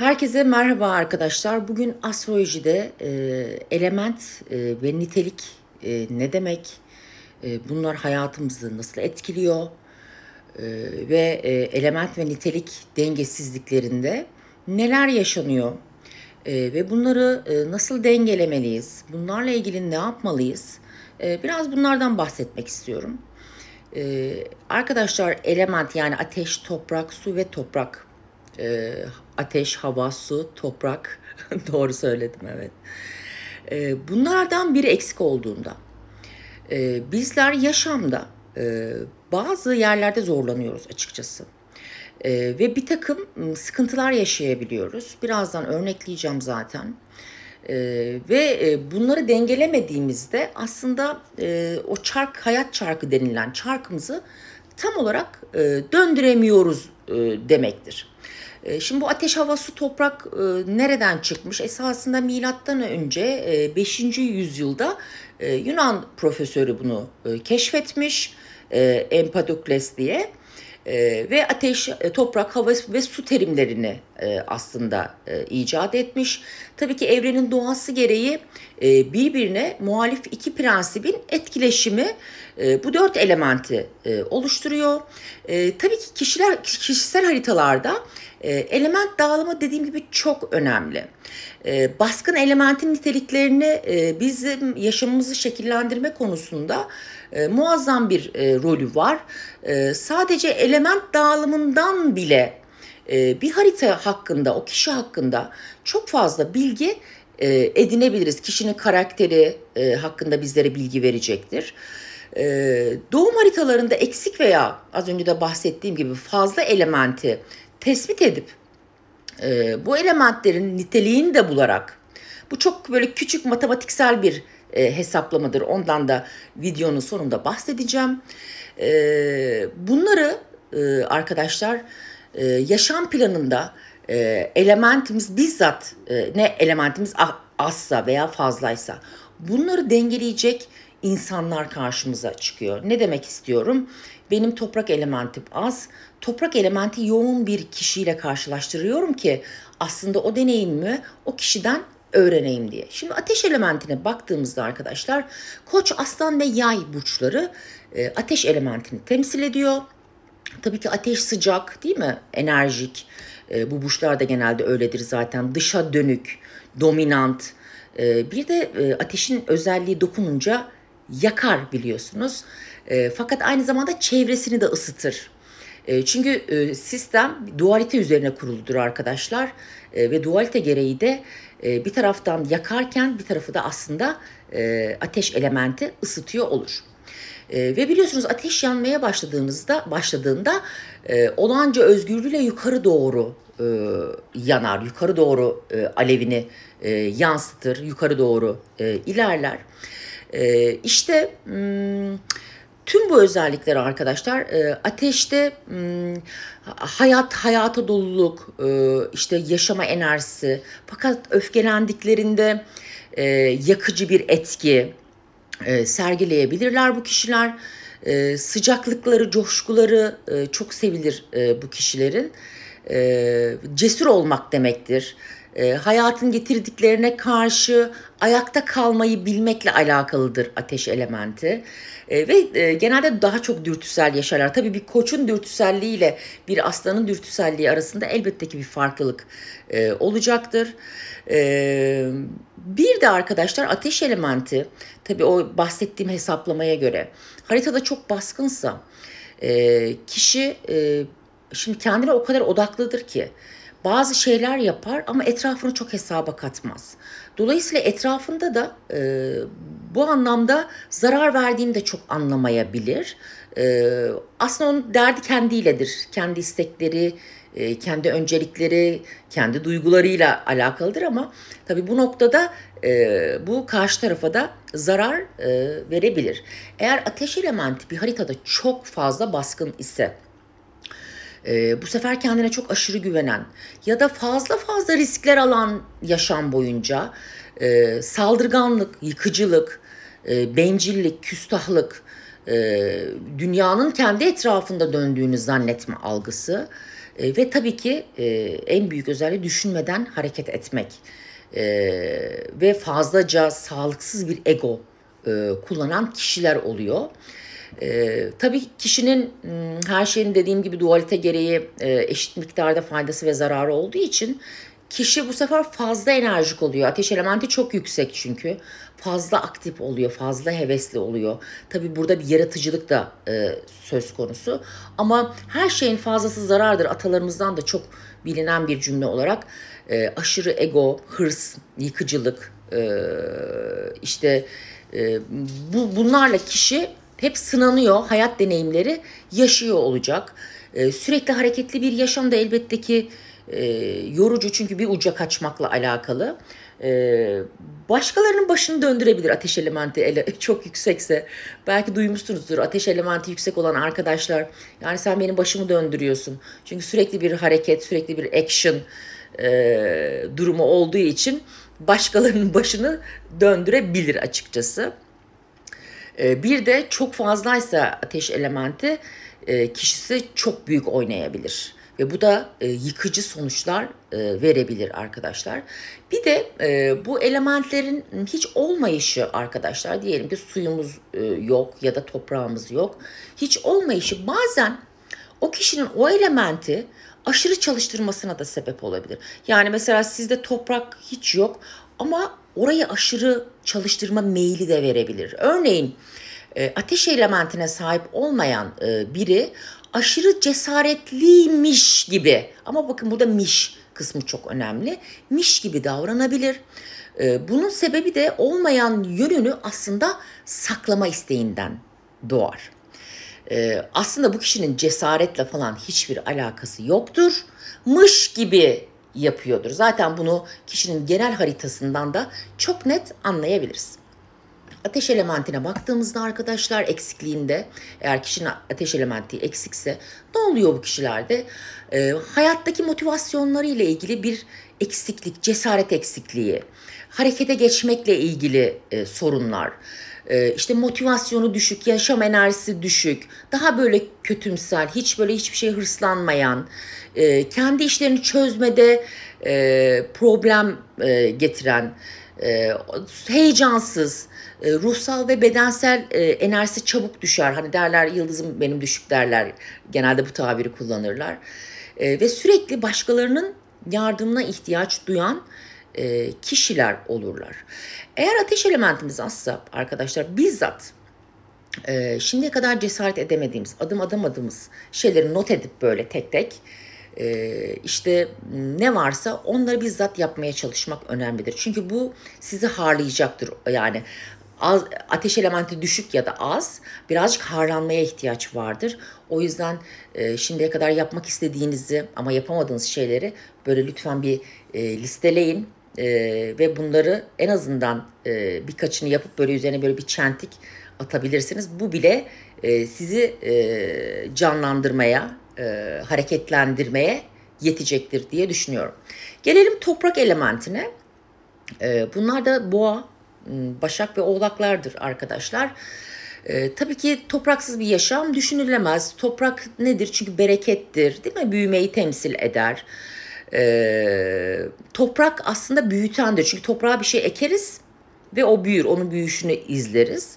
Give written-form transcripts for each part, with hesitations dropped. Herkese merhaba arkadaşlar. Bugün astrolojide element ve nitelik ne demek? Bunlar hayatımızı nasıl etkiliyor? Ve element ve nitelik dengesizliklerinde neler yaşanıyor? Ve bunları nasıl dengelemeliyiz? Bunlarla ilgili ne yapmalıyız? Biraz bunlardan bahsetmek istiyorum. Arkadaşlar element yani ateş, toprak, su ve toprak. Ateş, hava, su, toprak. Doğru söyledim, evet. Bunlardan biri eksik olduğunda bizler yaşamda bazı yerlerde zorlanıyoruz açıkçası. Ve bir takım sıkıntılar yaşayabiliyoruz. Birazdan örnekleyeceğim zaten. Ve bunları dengelemediğimizde aslında o çark, hayat çarkı denilen çarkımızı tam olarak döndüremiyoruz demektir. Şimdi bu ateş, hava, su, toprak nereden çıkmış? Esasında milattan önce 5. yüzyılda Yunan profesörü bunu keşfetmiş, Empedokles diye. Ve ateş, toprak, hava ve su terimlerini aslında icat etmiş. Tabii ki evrenin doğası gereği birbirine muhalif iki prensibin etkileşimi bu dört elementi oluşturuyor. Tabii ki kişisel haritalarda element dağılımı dediğim gibi çok önemli. Baskın elementin niteliklerini bizim yaşamımızı şekillendirme konusunda muazzam bir rolü var. Sadece element dağılımından bile bir harita hakkında, o kişi hakkında çok fazla bilgi edinebiliriz. Kişinin karakteri hakkında bizlere bilgi verecektir. Doğum haritalarında eksik veya az önce de bahsettiğim gibi fazla elementi tespit edip bu elementlerin niteliğini de bularak, bu çok böyle küçük matematiksel bir hesaplamadır. Ondan da videonun sonunda bahsedeceğim. Bunları arkadaşlar yaşam planında elementimiz bizzat ne elementimiz azsa veya fazlaysa bunları dengeleyecek insanlar karşımıza çıkıyor. Ne demek istiyorum? Benim toprak elementim az, toprak elementi yoğun bir kişiyle karşılaştırıyorum ki aslında o deneyimimi o kişiden öğreneyim diye. Şimdi ateş elementine baktığımızda arkadaşlar Koç, Aslan ve Yay burçları ateş elementini temsil ediyor. Tabii ki ateş sıcak, değil mi? Enerjik. Bu burçlar da genelde öyledir zaten. Dışa dönük, dominant. Bir de ateşin özelliği dokununca yakar biliyorsunuz. Fakat aynı zamanda çevresini de ısıtır. Çünkü sistem dualite üzerine kuruludur arkadaşlar. Ve dualite gereği de bir taraftan yakarken bir tarafı da aslında ateş elementi ısıtıyor olur. Ve biliyorsunuz ateş yanmaya başladığında olağanca özgürlüğüyle yukarı doğru yanar. Yukarı doğru alevini yansıtır. Yukarı doğru ilerler. İşte tüm bu özellikler arkadaşlar ateşte hayata doluluk, işte yaşama enerjisi, fakat öfkelendiklerinde yakıcı bir etki sergileyebilirler bu kişiler. Sıcaklıkları, coşkuları çok sevilir bu kişilerin. Cesur olmak demektir. Hayatın getirdiklerine karşı ayakta kalmayı bilmekle alakalıdır ateş elementi. Ve genelde daha çok dürtüsel yaşarlar. Tabii bir Koç'un dürtüselliği ile bir Aslan'ın dürtüselliği arasında elbette ki bir farklılık olacaktır. Bir de arkadaşlar ateş elementi, tabii o bahsettiğim hesaplamaya göre haritada çok baskınsa kişi şimdi kendine o kadar odaklıdır ki bazı şeyler yapar ama etrafını çok hesaba katmaz. Dolayısıyla etrafında da bu anlamda zarar verdiğini de çok anlamayabilir. Aslında onun derdi kendiyledir. Kendi istekleri, kendi öncelikleri, kendi duygularıyla alakalıdır ama tabii bu noktada bu karşı tarafa da zarar verebilir. Eğer ateş elementi bir haritada çok fazla baskın ise, bu sefer kendine çok aşırı güvenen ya da fazla riskler alan yaşam boyunca saldırganlık, yıkıcılık, bencillik, küstahlık, dünyanın kendi etrafında döndüğünü zannetme algısı Ve tabii ki en büyük özelliği düşünmeden hareket etmek ve fazlaca sağlıksız bir ego kullanan kişiler oluyor. Tabii kişinin her şeyin dediğim gibi dualite gereği eşit miktarda faydası ve zararı olduğu için kişi bu sefer fazla enerjik oluyor. Ateş elementi çok yüksek çünkü. Fazla aktif oluyor, fazla hevesli oluyor. Tabii burada bir yaratıcılık da söz konusu. Ama her şeyin fazlası zarardır. Atalarımızdan da çok bilinen bir cümle olarak aşırı ego, hırs, yıkıcılık, bunlarla kişi hep sınanıyor, hayat deneyimleri yaşıyor olacak. Sürekli hareketli bir yaşam da elbette ki yorucu, çünkü bir uca kaçmakla alakalı. Başkalarının başını döndürebilir ateş elementi çok yüksekse. Belki duymuşsunuzdur, ateş elementi yüksek olan arkadaşlar, yani sen benim başımı döndürüyorsun. Çünkü sürekli bir hareket, sürekli bir action durumu olduğu için başkalarının başını döndürebilir açıkçası. Bir de çok fazlaysa ateş elementi kişisi çok büyük oynayabilir. Ve bu da yıkıcı sonuçlar verebilir arkadaşlar. Bir de bu elementlerin hiç olmayışı arkadaşlar, diyelim ki suyumuz yok ya da toprağımız yok. Hiç olmayışı bazen o kişinin o elementi aşırı çalıştırmasına da sebep olabilir. Yani mesela sizde toprak hiç yok ama orayı aşırı çalıştırma meyli de verebilir. Örneğin ateş elementine sahip olmayan biri aşırı cesaretliymiş gibi, ama bakın burada miş kısmı çok önemli, miş gibi davranabilir. Bunun sebebi de olmayan yönünü aslında saklama isteğinden doğar. Aslında bu kişinin cesaretle falan hiçbir alakası yoktur, mış gibi yapıyordur. Zaten bunu kişinin genel haritasından da çok net anlayabiliriz. Ateş elementine baktığımızda arkadaşlar, eksikliğinde, eğer kişinin ateş elementi eksikse ne oluyor bu kişilerde? Hayattaki motivasyonları ile ilgili bir eksiklik, cesaret eksikliği, harekete geçmekle ilgili sorunlar, işte motivasyonu düşük, yaşam enerjisi düşük, daha böyle kötümser, hiçbir şeye hırslanmayan, kendi işlerini çözmede problem getiren, heyecansız, ruhsal ve bedensel enerjisi çabuk düşer. Hani derler, yıldızım benim düşük derler. Genelde bu tabiri kullanırlar. Ve sürekli başkalarının yardımına ihtiyaç duyan kişiler olurlar. Eğer ateş elementimiz azsa arkadaşlar, bizzat şimdiye kadar cesaret edemediğimiz, adım adımımız şeyleri not edip böyle tek tek işte ne varsa onları bizzat yapmaya çalışmak önemlidir. Çünkü bu sizi harlayacaktır. Yani az, ateş elementi düşük ya da az, birazcık harlanmaya ihtiyaç vardır. O yüzden şimdiye kadar yapmak istediğinizi ama yapamadığınız şeyleri böyle lütfen bir listeleyin ve bunları en azından birkaçını yapıp böyle üzerine böyle bir çentik atabilirsiniz. Bu bile sizi canlandırmaya, hareketlendirmeye yetecektir diye düşünüyorum. Gelelim toprak elementine. Bunlar da boğa, başak ve oğlaklardır arkadaşlar. Tabii ki topraksız bir yaşam düşünülemez. Toprak nedir? Çünkü berekettir, değil mi? Büyümeyi temsil eder. Toprak aslında büyütendir. Çünkü toprağa bir şey ekeriz ve o büyür. Onun büyüyüşünü izleriz.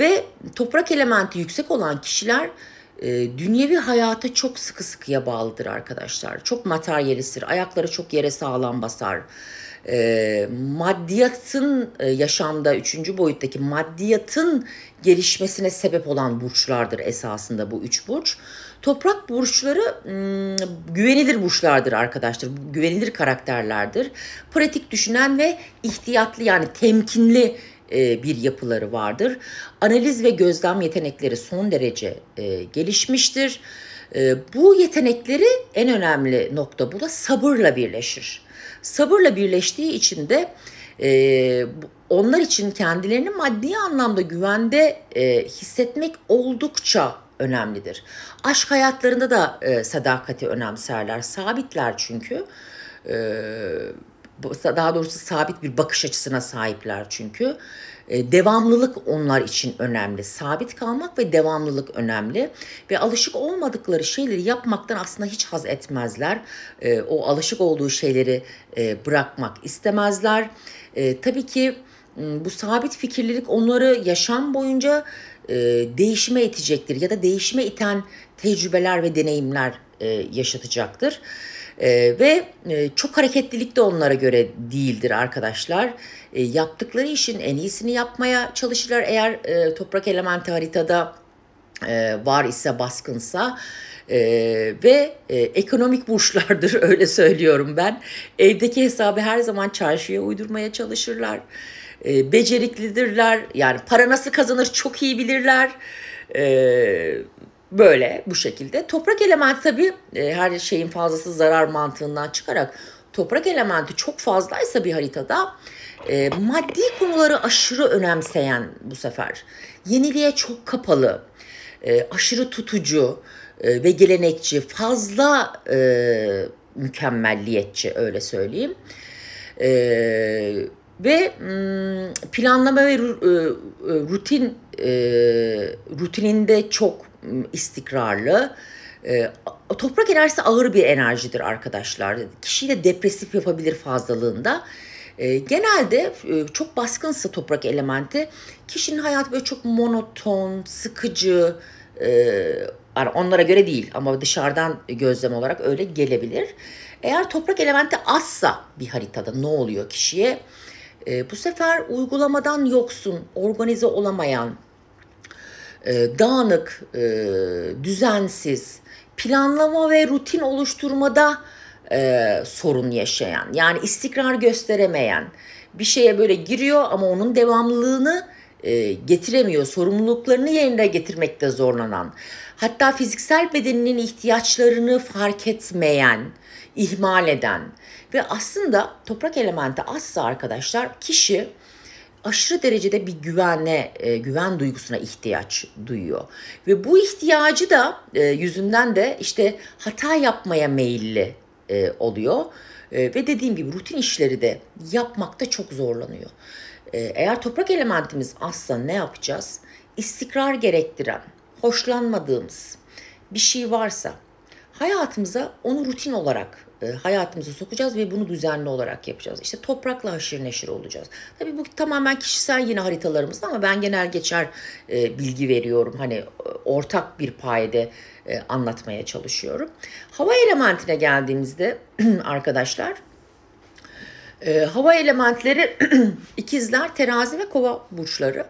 Ve toprak elementi yüksek olan kişiler dünyevi hayata çok sıkı sıkıya bağlıdır arkadaşlar. Çok materyalisttir. Ayakları çok yere sağlam basar. Maddiyatın yaşamda 3. boyuttaki maddiyatın gelişmesine sebep olan burçlardır esasında bu 3 burç. Toprak burçları güvenilir burçlardır arkadaşlar. Güvenilir karakterlerdir. Pratik düşünen ve ihtiyatlı, yani temkinli bir yapıları vardır. Analiz ve gözlem yetenekleri son derece gelişmiştir. Bu yetenekleri, en önemli nokta bu da, sabırla birleşir. Sabırla birleştiği için de onlar için kendilerini maddi anlamda güvende hissetmek oldukça önemlidir. Aşk hayatlarında da sadakati önemserler, sabitler çünkü. daha doğrusu sabit bir bakış açısına sahipler çünkü. Devamlılık onlar için önemli. Sabit kalmak ve devamlılık önemli. Ve alışık olmadıkları şeyleri yapmaktan aslında hiç haz etmezler. O alışık olduğu şeyleri bırakmak istemezler. Tabii ki bu sabit fikirlilik onları yaşam boyunca değişime itecektir. Ya da değişime iten tecrübeler ve deneyimler yaşatacaktır. Ve çok hareketlilik de onlara göre değildir arkadaşlar. Yaptıkları işin en iyisini yapmaya çalışırlar. Eğer toprak elementi haritada var ise, baskınsa ve ekonomik burçlardır, öyle söylüyorum ben. Evdeki hesabı her zaman çarşıya uydurmaya çalışırlar. Beceriklidirler. Yani para nasıl kazanır çok iyi bilirler. Böyle bu şekilde. Toprak elementi tabii her şeyin fazlası zarar mantığından çıkarak toprak elementi çok fazlaysa bir haritada maddi konuları aşırı önemseyen bu sefer. Yeniliğe çok kapalı, aşırı tutucu ve gelenekçi, fazla mükemmelliyetçi, öyle söyleyeyim. Ve planlama ve rutininde çok istikrarlı. Toprak enerjisi ağır bir enerjidir arkadaşlar. Kişiyi de depresif yapabilir fazlalığında. Genelde çok baskınsa toprak elementi, kişinin hayatı böyle çok monoton, sıkıcı, onlara göre değil ama dışarıdan gözlem olarak öyle gelebilir. Eğer toprak elementi azsa bir haritada ne oluyor kişiye? Bu sefer uygulamadan yoksun, organize olamayan, dağınık, düzensiz, planlama ve rutin oluşturmada sorun yaşayan, yani istikrar gösteremeyen, bir şeye böyle giriyor ama onun devamlılığını getiremiyor, sorumluluklarını yerine getirmekte zorlanan, hatta fiziksel bedeninin ihtiyaçlarını fark etmeyen, ihmal eden ve aslında toprak elementi azsa arkadaşlar kişi aşırı derecede bir güven duygusuna ihtiyaç duyuyor. Ve bu ihtiyacı da yüzünden de işte hata yapmaya meyilli oluyor. Ve dediğim gibi rutin işleri de yapmakta çok zorlanıyor. Eğer toprak elementimiz azsa ne yapacağız? İstikrar gerektiren, hoşlanmadığımız bir şey varsa hayatımıza onu rutin olarak hayatımıza sokacağız ve bunu düzenli olarak yapacağız. İşte toprakla haşır neşir olacağız. Tabii bu tamamen kişisel yine haritalarımızda ama ben genel geçer bilgi veriyorum. Hani ortak bir payede anlatmaya çalışıyorum. Hava elementine geldiğimizde arkadaşlar, hava elementleri ikizler, terazi ve kova burçları.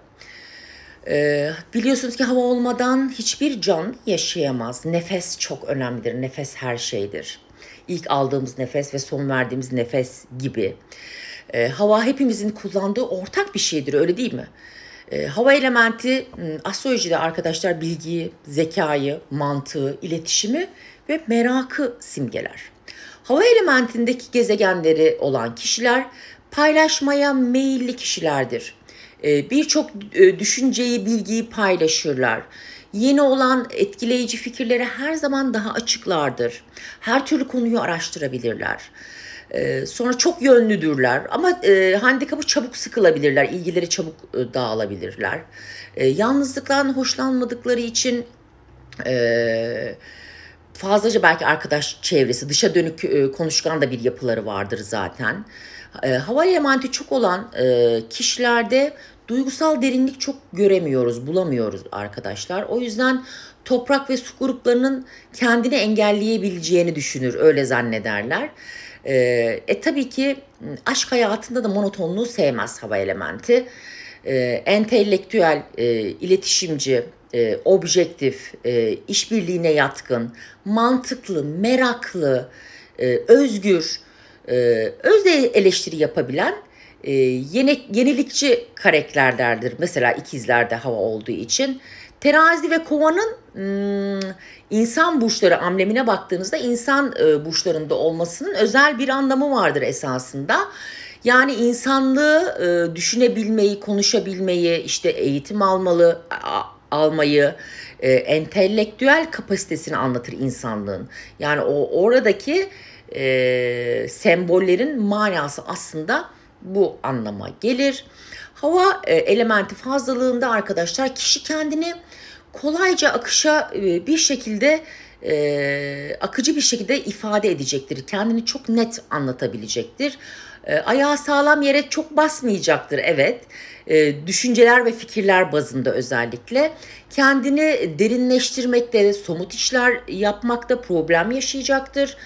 Biliyorsunuz ki hava olmadan hiçbir canlı yaşayamaz. Nefes çok önemlidir. Nefes her şeydir. İlk aldığımız nefes ve son verdiğimiz nefes gibi. Hava hepimizin kullandığı ortak bir şeydir, öyle değil mi? Hava elementi astrolojide arkadaşlar bilgiyi, zekayı, mantığı, iletişimi ve merakı simgeler. Hava elementindeki gezegenleri olan kişiler paylaşmaya meyilli kişilerdir. Birçok düşünceyi, bilgiyi paylaşırlar. Yeni olan etkileyici fikirlere her zaman daha açıklardır. Her türlü konuyu araştırabilirler. Sonra çok yönlüdürler ama handikapı çabuk sıkılabilirler, ilgileri çabuk dağılabilirler. Yalnızlıktan hoşlanmadıkları için fazlaca belki arkadaş çevresi, dışa dönük konuşkan da bir yapıları vardır zaten. Hava elementi çok olan kişilerde duygusal derinlik çok göremiyoruz, bulamıyoruz arkadaşlar. O yüzden toprak ve su gruplarının kendini engelleyebileceğini düşünür, öyle zannederler. Tabii ki aşk hayatında da monotonluğu sevmez hava elementi. Entelektüel, iletişimci, objektif, işbirliğine yatkın, mantıklı, meraklı, özgür, öz eleştiri yapabilen yenilikçi karakterlerdir. Mesela ikizlerde hava olduğu için. Terazi ve kovanın insan burçları amblemine baktığınızda insan burçlarında olmasının özel bir anlamı vardır esasında. Yani insanlığı düşünebilmeyi, konuşabilmeyi, işte eğitim almayı, entelektüel kapasitesini anlatır insanlığın. Yani oradaki sembollerin manası aslında bu anlama gelir. Hava elementi fazlalığında arkadaşlar kişi kendini kolayca akışa bir şekilde akıcı bir şekilde ifade edecektir. Kendini çok net anlatabilecektir. Ayağı sağlam yere çok basmayacaktır, evet. Düşünceler ve fikirler bazında özellikle. Kendini derinleştirmekte, somut işler yapmakta problem yaşayacaktır.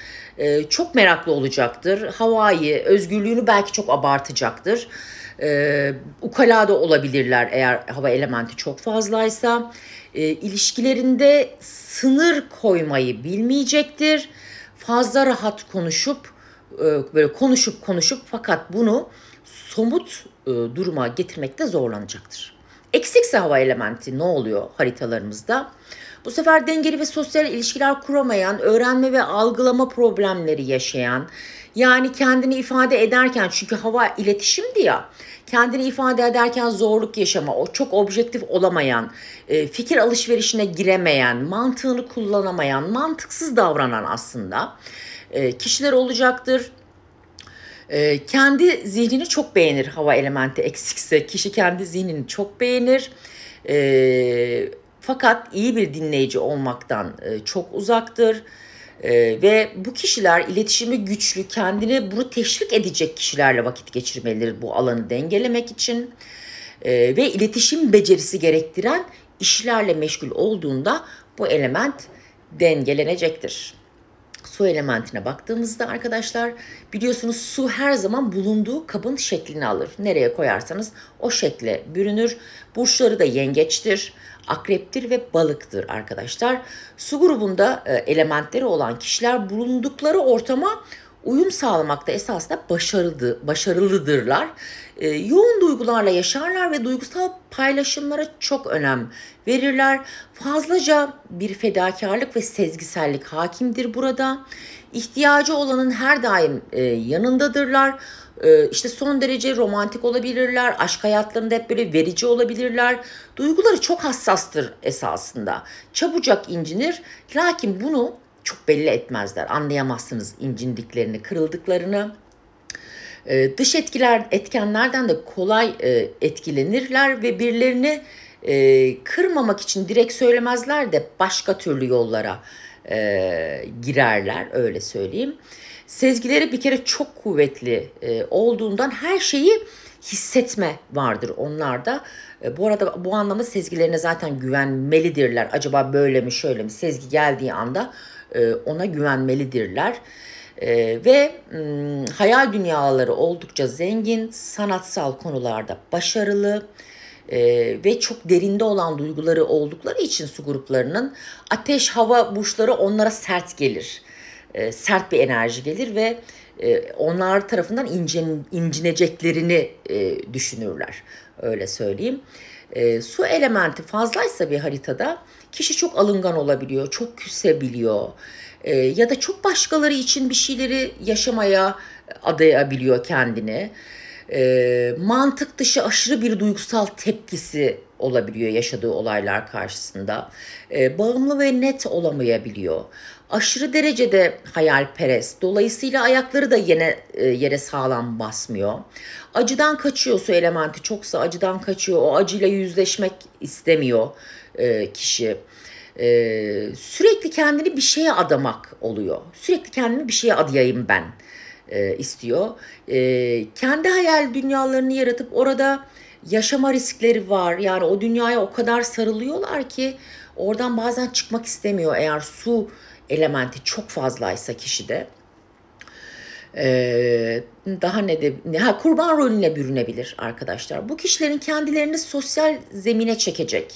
Çok meraklı olacaktır. Havayı, özgürlüğünü belki çok abartacaktır. Ukala da olabilirler eğer hava elementi çok fazlaysa. İlişkilerinde sınır koymayı bilmeyecektir. Fazla rahat konuşup, böyle konuşup fakat bunu somut duruma getirmekte zorlanacaktır. Eksikse hava elementi ne oluyor haritalarımızda? Bu sefer dengeli ve sosyal ilişkiler kuramayan, öğrenme ve algılama problemleri yaşayan, yani kendini ifade ederken, çünkü hava iletişimdi ya, kendini ifade ederken zorluk yaşama, o çok objektif olamayan, fikir alışverişine giremeyen, mantığını kullanamayan, mantıksız davranan aslında kişiler olacaktır. Kendi zihnini çok beğenir hava elementi eksikse. Kişi kendi zihnini çok beğenir. Fakat iyi bir dinleyici olmaktan çok uzaktır. Ve bu kişiler iletişimi güçlü, kendini bunu teşvik edecek kişilerle vakit geçirmelidir bu alanı dengelemek için. Ve iletişim becerisi gerektiren işlerle meşgul olduğunda bu element dengelenecektir. Su elementine baktığımızda arkadaşlar, biliyorsunuz su her zaman bulunduğu kabın şeklini alır. Nereye koyarsanız o şekle bürünür. Burçları da yengeçtir, akreptir ve balıktır arkadaşlar. Su grubunda elementleri olan kişiler bulundukları ortama uyum sağlamakta esasında başarılıdırlar. Yoğun duygularla yaşarlar ve duygusal paylaşımlara çok önem verirler. Fazlaca bir fedakarlık ve sezgisellik hakimdir burada. İhtiyacı olanın her daim yanındadırlar. İşte son derece romantik olabilirler. Aşk hayatlarında hep böyle verici olabilirler. Duyguları çok hassastır esasında. Çabucak incinir. Lakin bunu çok belli etmezler. Anlayamazsınız incindiklerini, kırıldıklarını. Dış etkenlerden de kolay etkilenirler ve birilerini kırmamak için direkt söylemezler de başka türlü yollara girerler, öyle söyleyeyim. Sezgileri bir kere çok kuvvetli olduğundan her şeyi hissetme vardır onlarda. Bu arada bu anlamda sezgilerine zaten güvenmelidirler. Acaba böyle mi şöyle mi, sezgi geldiği anda ona güvenmelidirler. Ve hayal dünyaları oldukça zengin, sanatsal konularda başarılı ve çok derinde olan duyguları oldukları için su gruplarının ateş hava burçları onlara sert gelir. Sert bir enerji gelir ve onlar tarafından incineceklerini düşünürler, öyle söyleyeyim. Su elementi fazlaysa bir haritada kişi çok alıngan olabiliyor, çok küsebiliyor ya da çok başkaları için bir şeyleri yaşamaya adayabiliyor kendini. Mantık dışı aşırı bir duygusal tepkisi olabiliyor yaşadığı olaylar karşısında. Bağımlı ve net olamayabiliyor. Aşırı derecede hayalperest. Dolayısıyla ayakları da yere sağlam basmıyor. Acıdan kaçıyor, su elementi çoksa acıdan kaçıyor. O acıyla yüzleşmek istemiyor kişi. Sürekli kendini bir şeye adamak oluyor. Sürekli kendimi bir şeye adayayım ben istiyor. Kendi hayal dünyalarını yaratıp orada yaşama riskleri var. Yani o dünyaya o kadar sarılıyorlar ki oradan bazen çıkmak istemiyor eğer su elementi çok fazlaysa kişide. Daha ne de kurban rolüne bürünebilir arkadaşlar. Bu kişilerin kendilerini sosyal zemine çekecek,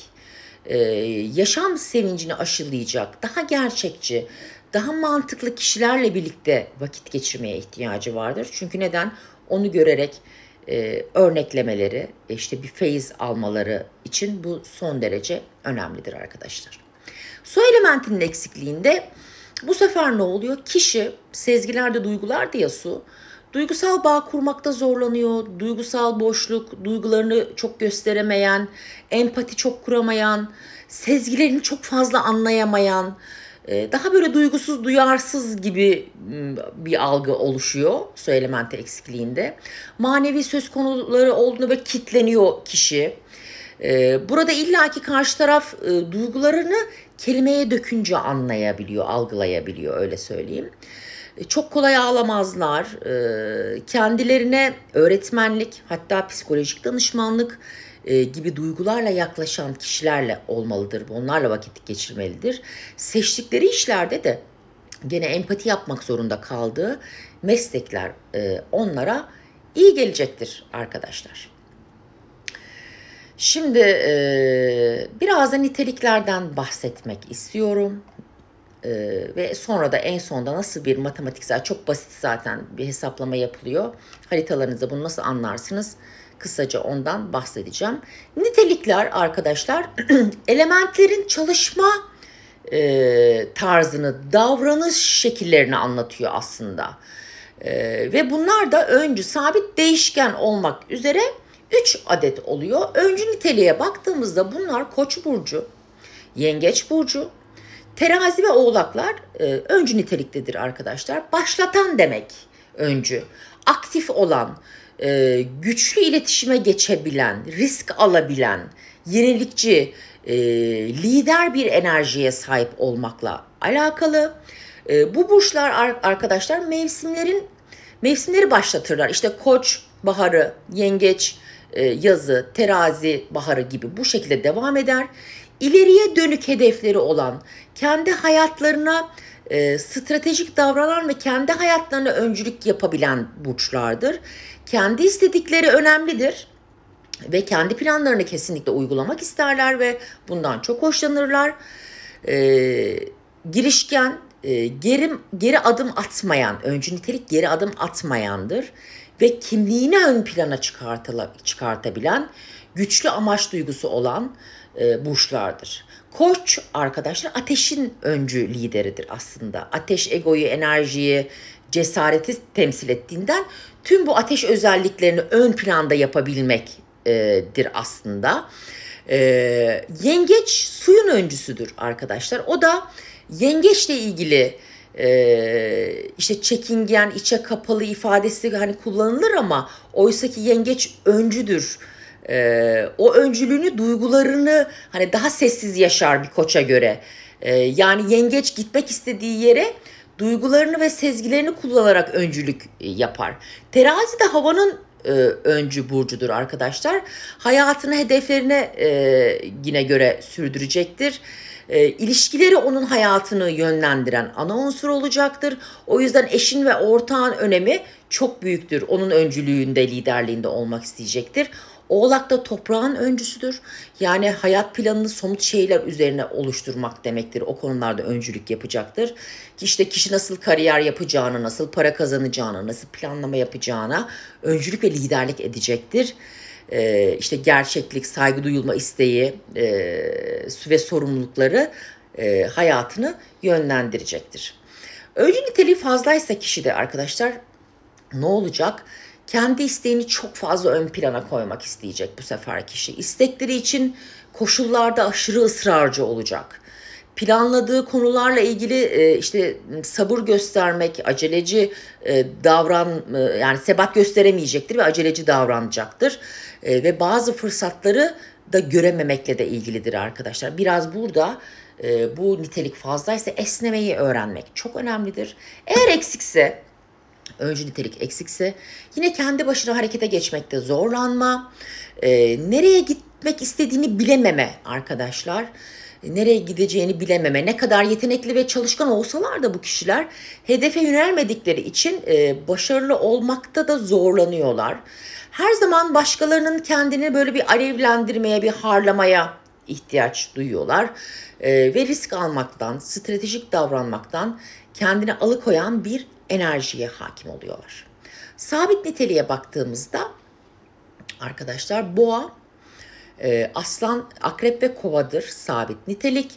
yaşam sevincini aşılayacak, daha gerçekçi, daha mantıklı kişilerle birlikte vakit geçirmeye ihtiyacı vardır. Çünkü neden? Onu görerek örneklemeleri, işte bir feyiz almaları için bu son derece önemlidir arkadaşlar. Su elementinin eksikliğinde bu sefer ne oluyor? Kişi sezgilerde duygular diye su, duygusal bağ kurmakta zorlanıyor, duygusal boşluk, duygularını çok gösteremeyen, empati çok kuramayan, sezgilerini çok fazla anlayamayan, Daha böyle duygusuz, duyarsız gibi bir algı oluşuyor söylenti eksikliğinde. Manevi söz konuları olduğunda böyle kitleniyor kişi. Burada illaki karşı taraf duygularını kelimeye dökünce anlayabiliyor, algılayabiliyor, öyle söyleyeyim. Çok kolay ağlamazlar. Kendilerine öğretmenlik, hatta psikolojik danışmanlık gibi duygularla yaklaşan kişilerle olmalıdır. Onlarla vakit geçirmelidir. Seçtikleri işlerde de gene empati yapmak zorunda kaldığı meslekler onlara iyi gelecektir arkadaşlar. Şimdi biraz da niteliklerden bahsetmek istiyorum. Ve sonra da en sonda nasıl bir matematiksel, çok basit zaten bir hesaplama yapılıyor. Haritalarınızda bunu nasıl anlarsınız? Kısaca ondan bahsedeceğim. Nitelikler arkadaşlar elementlerin çalışma tarzını, davranış şekillerini anlatıyor aslında. Ve bunlar da öncü, sabit, değişken olmak üzere 3 adet oluyor. Öncü niteliğe baktığımızda bunlar Koç burcu, Yengeç burcu, Terazi ve Oğlaklar öncü niteliktedir arkadaşlar. Başlatan demek öncü. Aktif olan, güçlü iletişime geçebilen, risk alabilen, yenilikçi, lider bir enerjiye sahip olmakla alakalı. Bu burçlar arkadaşlar mevsimleri başlatırlar. İşte Koç baharı, Yengeç yazı, Terazi baharı gibi bu şekilde devam eder. İleriye dönük hedefleri olan, kendi hayatlarına stratejik davranan ve kendi hayatlarına öncülük yapabilen burçlardır. Kendi istedikleri önemlidir ve kendi planlarını kesinlikle uygulamak isterler ve bundan çok hoşlanırlar. Girişken, geri adım atmayan, öncü nitelik geri adım atmayandır ve kimliğini ön plana çıkartabilen, güçlü amaç duygusu olan burçlardır. Koç arkadaşlar ateşin öncü lideridir aslında. Ateş egoyu, enerjiyi, cesareti temsil ettiğinden tüm bu ateş özelliklerini ön planda yapabilmektir aslında. Yengeç suyun öncüsüdür arkadaşlar. O da yengeçle ilgili işte çekingen, içe kapalı ifadesi hani kullanılır ama oysaki yengeç öncüdür. O öncülüğünü, duygularını hani daha sessiz yaşar bir Koça göre. Yani yengeç gitmek istediği yere duygularını ve sezgilerini kullanarak öncülük yapar. Terazi de havanın öncü burcudur arkadaşlar. Hayatını, hedeflerine yine göre sürdürecektir. İlişkileri onun hayatını yönlendiren ana unsur olacaktır. O yüzden eşin ve ortağın önemi çok büyüktür. Onun öncülüğünde, liderliğinde olmak isteyecektir. Oğlak da toprağın öncüsüdür. Yani hayat planını somut şeyler üzerine oluşturmak demektir. O konularda öncülük yapacaktır. İşte kişi nasıl kariyer yapacağına, nasıl para kazanacağına, nasıl planlama yapacağına öncülük ve liderlik edecektir. İşte gerçeklik, saygı duyulma isteği ve sorumlulukları hayatını yönlendirecektir. Öncü niteliği fazlaysa kişide arkadaşlar ne olacak? Kendi isteğini çok fazla ön plana koymak isteyecek bu sefer kişi. İstekleri için koşullarda aşırı ısrarcı olacak. Planladığı konularla ilgili işte sabır göstermek, aceleci yani sebat gösteremeyecektir ve aceleci davranacaktır. Ve bazı fırsatları da görememekle de ilgilidir arkadaşlar. Biraz burada bu nitelik fazlaysa esnemeyi öğrenmek çok önemlidir. Eğer eksikse, öncü nitelik eksikse yine kendi başına harekete geçmekte zorlanma, nereye gitmek istediğini bilememe arkadaşlar, nereye gideceğini bilememe, ne kadar yetenekli ve çalışkan olsalar da bu kişiler hedefe yönelmedikleri için başarılı olmakta da zorlanıyorlar. Her zaman başkalarının kendini böyle bir alevlendirmeye, bir harlamaya ihtiyaç duyuyorlar ve risk almaktan, stratejik davranmaktan kendini alıkoyan bir enerjiye hakim oluyorlar. Sabit niteliğe baktığımızda arkadaşlar boğa, aslan, akrep ve kovadır sabit nitelik.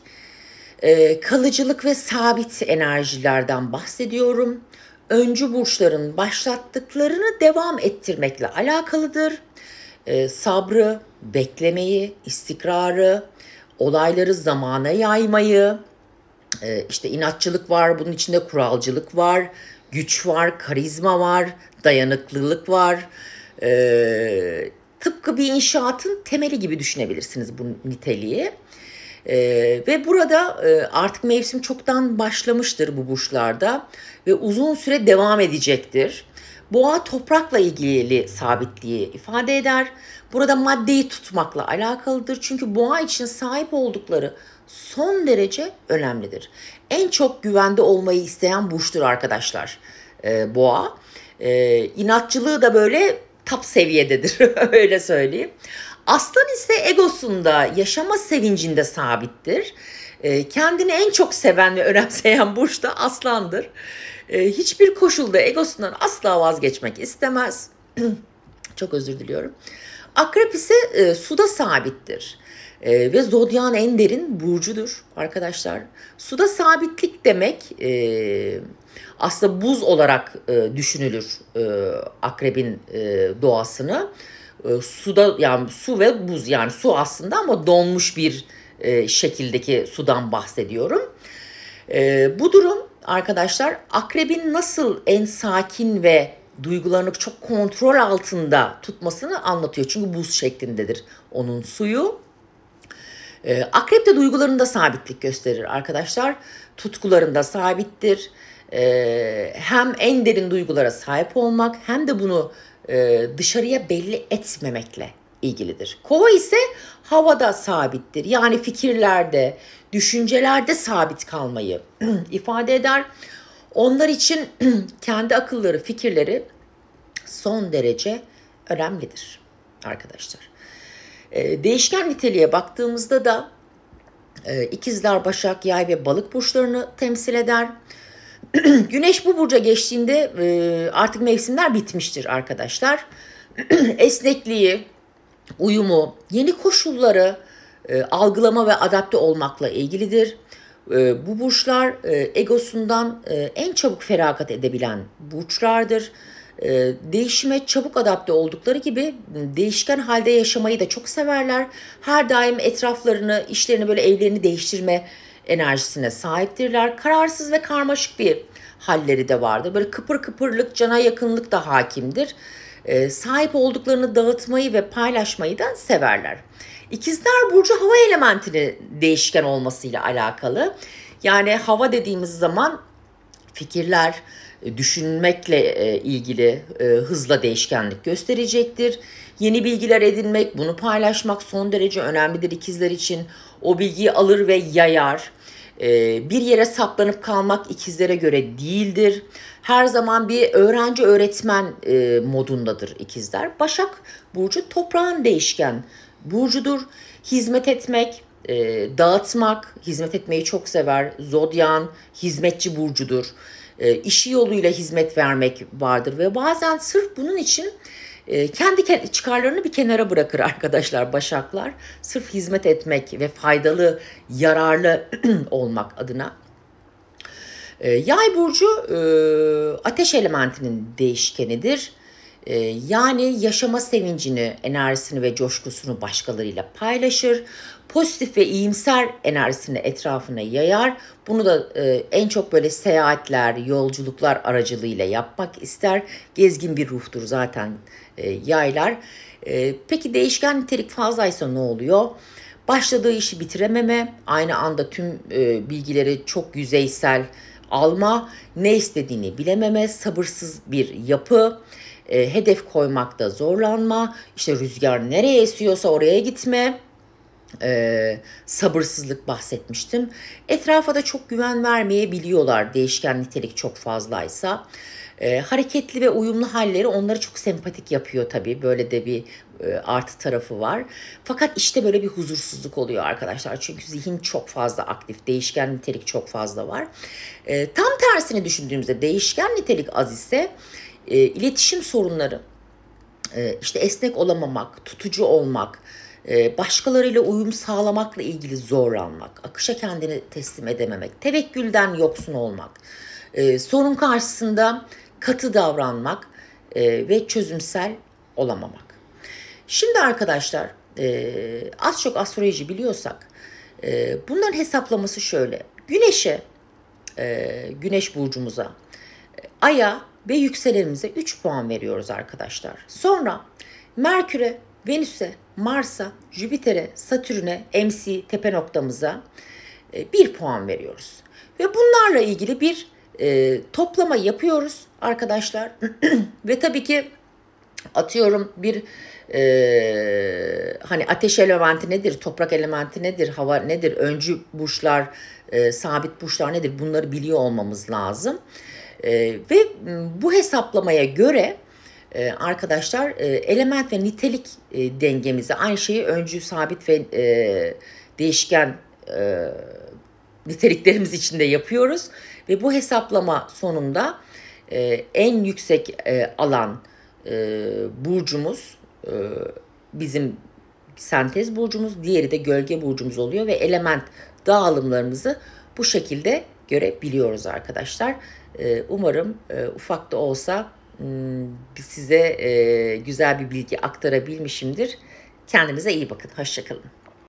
Kalıcılık ve sabit enerjilerden bahsediyorum. Öncü burçların başlattıklarını devam ettirmekle alakalıdır. Sabrı, beklemeyi, istikrarı, olayları zamana yaymayı, İşte inatçılık var, bunun içinde kuralcılık var, güç var, karizma var, dayanıklılık var. Tıpkı bir inşaatın temeli gibi düşünebilirsiniz bu niteliği. Ve burada artık mevsim çoktan başlamıştır bu burçlarda ve uzun süre devam edecektir. Boğa toprakla ilgili sabitliği ifade eder. Burada maddeyi tutmakla alakalıdır. Çünkü boğa için sahip oldukları son derece önemlidir. En çok güvende olmayı isteyen burçtur arkadaşlar boğa. İnatçılığı da böyle top seviyededir öyle söyleyeyim. Aslan ise egosunda, yaşama sevincinde sabittir. Kendini en çok seven ve önemseyen burç da aslandır. Hiçbir koşulda egosundan asla vazgeçmek istemez. Çok özür diliyorum. Akrep ise suda sabittir. Ve zodyan en derin burcudur arkadaşlar. Suda sabitlik demek aslında buz olarak düşünülür akrebin doğasını. Suda, yani su ve buz, yani su aslında ama donmuş bir şekildeki sudan bahsediyorum. Bu durum arkadaşlar akrebin nasıl en sakin ve duygularını çok kontrol altında tutmasını anlatıyor. Çünkü buz şeklindedir onun suyu. Akrep de duygularında sabitlik gösterir arkadaşlar. Tutkularında sabittir. Hem en derin duygulara sahip olmak hem de bunu dışarıya belli etmemekle ilgilidir. Kova ise havada sabittir. Yani fikirlerde, düşüncelerde sabit kalmayı ifade eder. Onlar için kendi akılları, fikirleri son derece önemlidir arkadaşlar. Değişken niteliğe baktığımızda da ikizler, başak, yay ve balık burçlarını temsil eder. Güneş bu burca geçtiğinde artık mevsimler bitmiştir arkadaşlar. Esnekliği, uyumu, yeni koşulları algılama ve adapte olmakla ilgilidir. Bu burçlar egosundan en çabuk feragat edebilen burçlardır. Değişime çabuk adapte oldukları gibi değişken halde yaşamayı da çok severler. Her daim etraflarını, işlerini, böyle evlerini değiştirme enerjisine sahiptirler. Kararsız ve karmaşık bir halleri de vardır. Böyle kıpır kıpırlık, cana yakınlık da hakimdir. Sahip olduklarını dağıtmayı ve paylaşmayı da severler. İkizler burcu hava elementinin değişken olmasıyla alakalı. Yani hava dediğimiz zaman fikirler, düşünmekle ilgili hızla değişkenlik gösterecektir. Yeni bilgiler edinmek, bunu paylaşmak son derece önemlidir ikizler için. O bilgiyi alır ve yayar. Bir yere saplanıp kalmak ikizlere göre değildir. Her zaman bir öğrenci-öğretmen modundadır ikizler. Başak burcu toprağın değişken burcudur. Hizmet etmek, dağıtmak, hizmet etmeyi çok sever. Zodyan hizmetçi burcudur. İşi yoluyla hizmet vermek vardır ve bazen sırf bunun için kendi çıkarlarını bir kenara bırakır arkadaşlar başaklar. Sırf hizmet etmek ve faydalı, yararlı olmak adına. Yay burcu ateş elementinin değişkenidir. Yani yaşama sevincini, enerjisini ve coşkusunu başkalarıyla paylaşır. Pozitif ve iyimser enerjisini etrafına yayar. Bunu da en çok böyle seyahatler, yolculuklar aracılığıyla yapmak ister. Gezgin bir ruhtur zaten yaylar. Peki değişken nitelik fazlaysa ne oluyor? Başladığı işi bitirememe, aynı anda tüm bilgileri çok yüzeysel alma, ne istediğini bilememe, sabırsız bir yapı, hedef koymakta zorlanma, işte rüzgar nereye esiyorsa oraya gitme, sabırsızlık bahsetmiştim. Etrafa da çok güven vermeyebiliyorlar değişken nitelik çok fazlaysa. Hareketli ve uyumlu halleri onları çok sempatik yapıyor tabii. Böyle de bir artı tarafı var. Fakat işte böyle bir huzursuzluk oluyor arkadaşlar. Çünkü zihin çok fazla aktif. Değişken nitelik çok fazla var. Tam tersini düşündüğümüzde değişken nitelik az ise iletişim sorunları, işte esnek olamamak, tutucu olmak, başkalarıyla uyum sağlamakla ilgili zorlanmak, akışa kendini teslim edememek, tevekkülden yoksun olmak, sorun karşısında katı davranmak ve çözümsel olamamak. Şimdi arkadaşlar az çok astroloji biliyorsak bunların hesaplaması şöyle. Güneş'e, Güneş burcumuza, Ay'a ve yükselenimize 3 puan veriyoruz arkadaşlar. Sonra Merkür'e, Venüs'e, Mars'a, Jüpiter'e, Satürn'e, MC tepe noktamıza 1 puan veriyoruz. Ve bunlarla ilgili bir toplama yapıyoruz arkadaşlar. Ve tabii ki atıyorum bir hani ateş elementi nedir, toprak elementi nedir, hava nedir, öncü burçlar, sabit burçlar nedir, bunları biliyor olmamız lazım. Ve bu hesaplamaya göre arkadaşlar element ve nitelik dengemizi, aynı şeyi öncü, sabit ve değişken niteliklerimiz içinde yapıyoruz. Ve bu hesaplama sonunda en yüksek alan burcumuz bizim sentez burcumuz, diğeri de gölge burcumuz oluyor ve element dağılımlarımızı bu şekilde görebiliyoruz arkadaşlar. Umarım ufak da olsa size güzel bir bilgi aktarabilmişimdir. Kendinize iyi bakın. Hoşça kalın.